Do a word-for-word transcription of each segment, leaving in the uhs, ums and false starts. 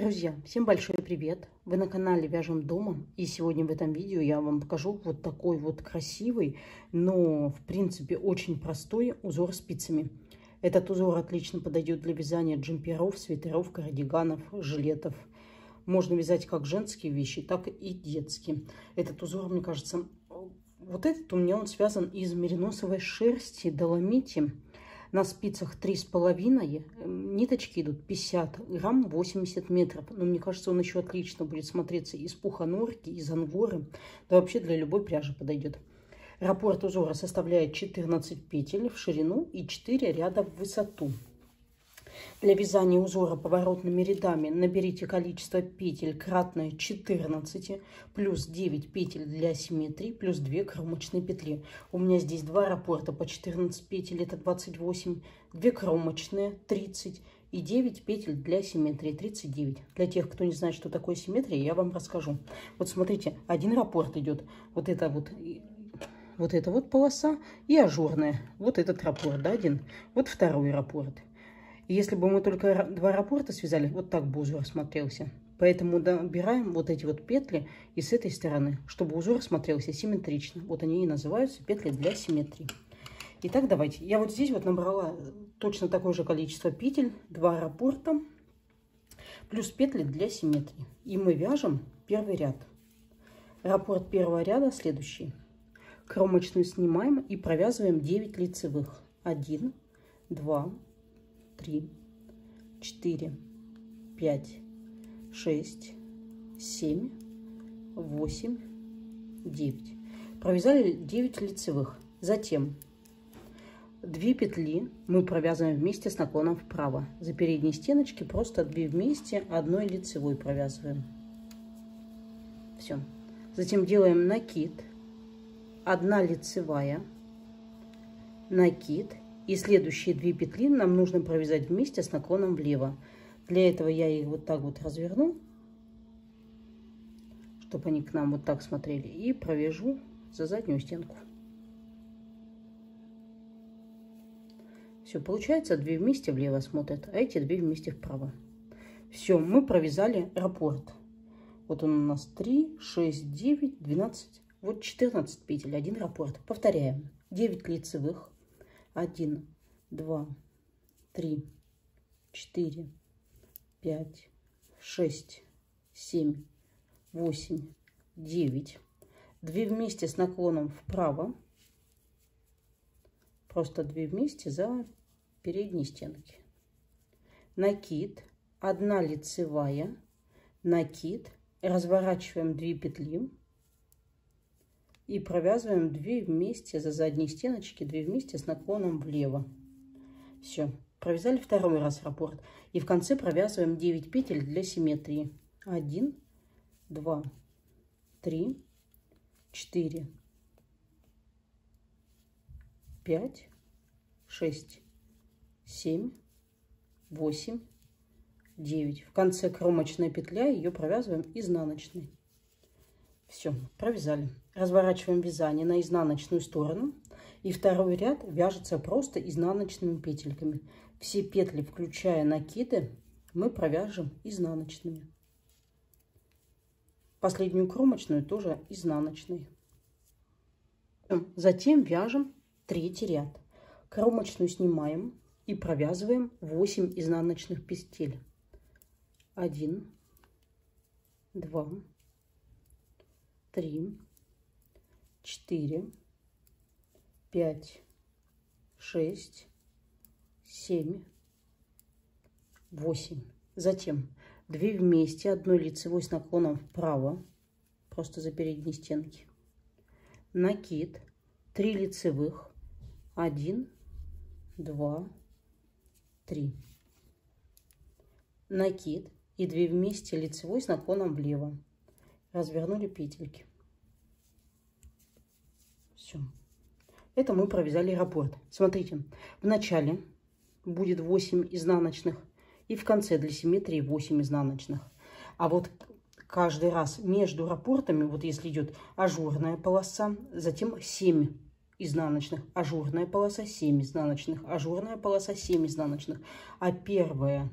Друзья, всем большой привет! Вы на канале Вяжем дома, и сегодня в этом видео я вам покажу вот такой вот красивый, но в принципе очень простой узор спицами. Этот узор отлично подойдет для вязания джемперов, свитеров, кардиганов, жилетов. Можно вязать как женские вещи, так и детские. Этот узор, мне кажется, вот этот у меня он связан из мериносовой шерсти доломити. На спицах три с половиной, ниточки идут пятьдесят грамм, восемьдесят метров. Но мне кажется, он еще отлично будет смотреться из пуха норки, из ангоры. Да вообще для любой пряжи подойдет. Раппорт узора составляет четырнадцать петель в ширину и четыре ряда в высоту. Для вязания узора поворотными рядами наберите количество петель кратное четырнадцати, плюс девять петель для симметрии, плюс две кромочные петли. У меня здесь два раппорта по четырнадцать петель, это двадцать восемь, две кромочные, тридцать и девять петель для симметрии, тридцать девять. Для тех, кто не знает, что такое симметрия, я вам расскажу. Вот смотрите, один раппорт идет, вот это вот... Вот эта вот полоса и ажурная. Вот этот раппорт, да, один. Вот второй раппорт. Если бы мы только два раппорта связали, вот так бы узор смотрелся. Поэтому добираем вот эти вот петли и с этой стороны, чтобы узор смотрелся симметрично. Вот они и называются петли для симметрии. Итак, давайте. Я вот здесь вот набрала точно такое же количество петель, два раппорта, плюс петли для симметрии. И мы вяжем первый ряд. Раппорт первого ряда следующий. Кромочную снимаем и провязываем девять лицевых. один, два, три, четыре, пять, шесть, семь, восемь, девять. Провязали девять лицевых. Затем две петли мы провязываем вместе с наклоном вправо. За передние стеночки просто две вместе, одной лицевой провязываем. Все. Затем делаем накид. одна лицевая, накид, и следующие две петли нам нужно провязать вместе с наклоном влево. Для этого я их вот так вот разверну, чтобы они к нам вот так смотрели, и провяжу за заднюю стенку. Все, получается, две вместе влево смотрят, а эти две вместе вправо. Все, мы провязали раппорт. Вот он у нас три, шесть, девять, двенадцать. Вот четырнадцать петель, один раппорт. Повторяем. девять лицевых. один, два, три, четыре, пять, шесть, семь, восемь, девять. две вместе с наклоном вправо. Просто две вместе за передние стенки. Накид. одна лицевая. Накид. Разворачиваем две петли. И провязываем две вместе за задние стеночки, две вместе с наклоном влево. Все. Провязали второй раз раппорт. И в конце провязываем девять петель для симметрии. один, два, три, четыре, пять, шесть, семь, восемь, девять. В конце кромочная петля, ее провязываем изнаночной. Все, провязали. Разворачиваем вязание на изнаночную сторону. И второй ряд вяжется просто изнаночными петельками. Все петли, включая накиды, мы провяжем изнаночными. Последнюю кромочную тоже изнаночной. Затем вяжем третий ряд. Кромочную снимаем и провязываем восемь изнаночных петель. один, два, три, четыре, пять, шесть, семь, восемь. Затем две вместе, одной лицевой с наклоном вправо, просто за передние стенки. Накид, три лицевых, один, два, три. Накид и две вместе лицевой с наклоном влево. Развернули петельки. Все. Это мы провязали раппорт. Смотрите, в начале будет восемь изнаночных и в конце для симметрии восемь изнаночных. А вот каждый раз между раппортами, вот если идет ажурная полоса, затем семь изнаночных, ажурная полоса, семь изнаночных, ажурная полоса, семь изнаночных. А первая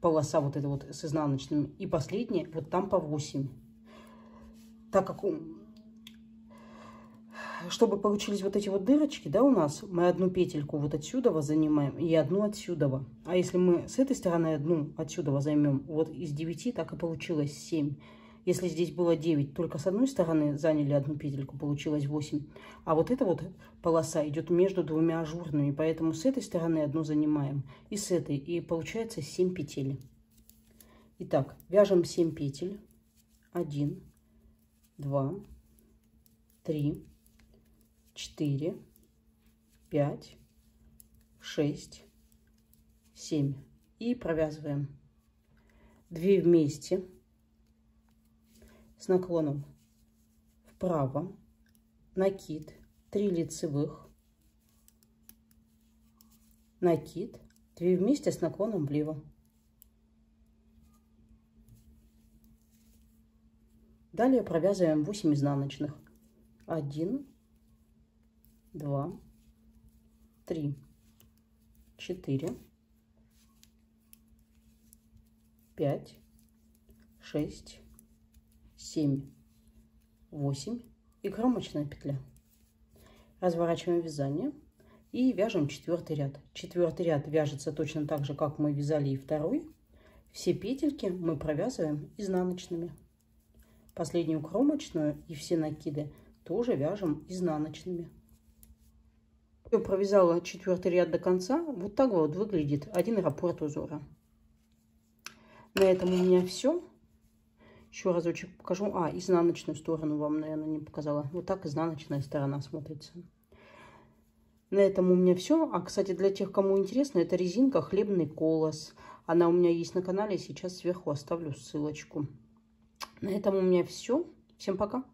полоса вот эта вот с изнаночным, и последняя вот там по восемь. Так как, чтобы получились вот эти вот дырочки, да, у нас, мы одну петельку вот отсюда занимаем и одну отсюда. А если мы с этой стороны одну отсюда займем, вот из девяти так и получилось семь. Если здесь было девять, только с одной стороны заняли одну петельку, получилось восемь. А вот эта вот полоса идет между двумя ажурными, поэтому с этой стороны одну занимаем и с этой. И получается семь петель. Итак, вяжем семь петель. один, два, три, четыре, пять, шесть, семь. И провязываем две вместе с наклоном вправо, накид, три лицевых, накид, две вместе с наклоном влево. Далее провязываем восемь изнаночных. один, два, три, четыре, пять, шесть, семь, восемь и кромочная петля. Разворачиваем вязание и вяжем четвертый ряд. Четвертый ряд вяжется точно так же, как мы вязали и второй. Все петельки мы провязываем изнаночными. Последнюю кромочную и все накиды тоже вяжем изнаночными. Я провязала четвертый ряд до конца. Вот так вот выглядит один раппорт узора. На этом у меня все. Еще разочек покажу. А, изнаночную сторону вам, наверное, не показала. Вот так изнаночная сторона смотрится. На этом у меня все. А, кстати, для тех, кому интересно, это резинка «Хлебный колос». Она у меня есть на канале. Сейчас сверху оставлю ссылочку. На этом у меня все. Всем пока!